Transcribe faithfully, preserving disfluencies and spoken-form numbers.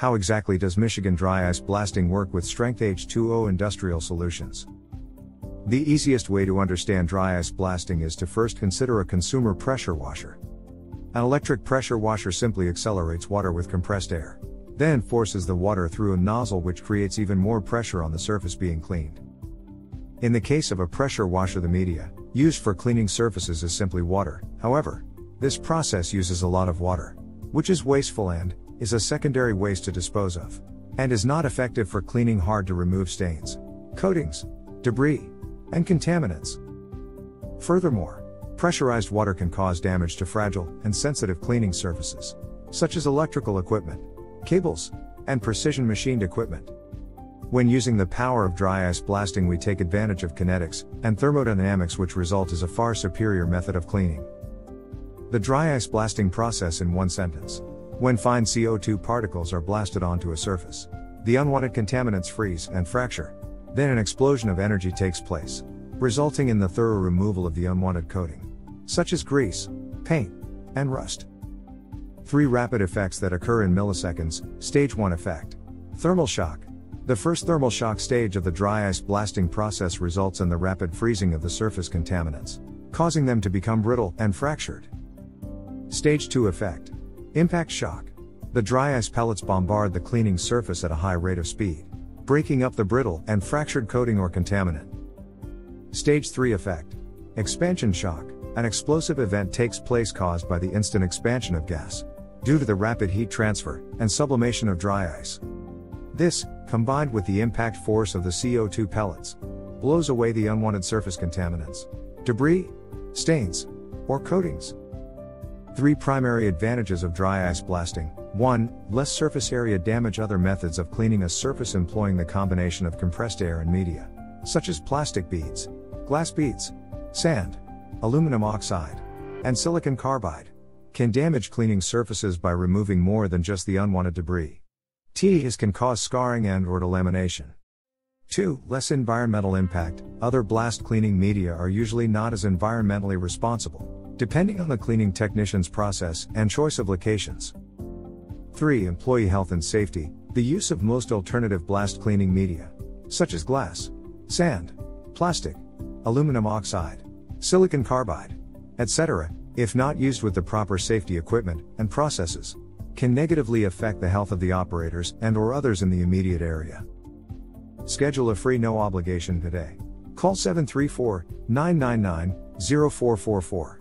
How exactly does Michigan dry ice blasting work with Strength H two O industrial solutions? The easiest way to understand dry ice blasting is to first consider a consumer pressure washer. An electric pressure washer simply accelerates water with compressed air, then forces the water through a nozzle, which creates even more pressure on the surface being cleaned. In the case of a pressure washer, the media used for cleaning surfaces is simply water. However, this process uses a lot of water, which is wasteful and is a secondary waste to dispose of, and is not effective for cleaning hard to remove stains, coatings, debris, and contaminants. Furthermore, pressurized water can cause damage to fragile and sensitive cleaning surfaces, such as electrical equipment, cables, and precision machined equipment. When using the power of dry ice blasting, we take advantage of kinetics and thermodynamics, which result as a far superior method of cleaning. The dry ice blasting process in one sentence. When fine C O two particles are blasted onto a surface, the unwanted contaminants freeze and fracture. Then an explosion of energy takes place, resulting in the thorough removal of the unwanted coating, such as grease, paint, and rust. Three rapid effects that occur in milliseconds. Stage one effect. Thermal shock. The first thermal shock stage of the dry ice blasting process results in the rapid freezing of the surface contaminants, causing them to become brittle and fractured. Stage two effect. Impact shock. The dry ice pellets bombard the cleaning surface at a high rate of speed, breaking up the brittle and fractured coating or contaminant. Stage three effect. Expansion shock. An explosive event takes place caused by the instant expansion of gas, due to the rapid heat transfer and sublimation of dry ice. This, combined with the impact force of the C O two pellets, blows away the unwanted surface contaminants, debris, stains, or coatings. Three primary advantages of dry ice blasting. One, less surface area damage. Other methods of cleaning a surface employing the combination of compressed air and media, such as plastic beads, glass beads, sand, aluminum oxide, and silicon carbide, can damage cleaning surfaces by removing more than just the unwanted debris. These can cause scarring and or delamination. Two. Less environmental impact. Other blast cleaning media are usually not as environmentally responsible, depending on the cleaning technician's process and choice of locations. Three. Employee health and safety. The use of most alternative blast cleaning media, such as glass, sand, plastic, aluminum oxide, silicon carbide, et cetera, if not used with the proper safety equipment and processes, can negatively affect the health of the operators and or others in the immediate area. Schedule a free no obligation today. Call seven three four, nine nine nine, zero four four four.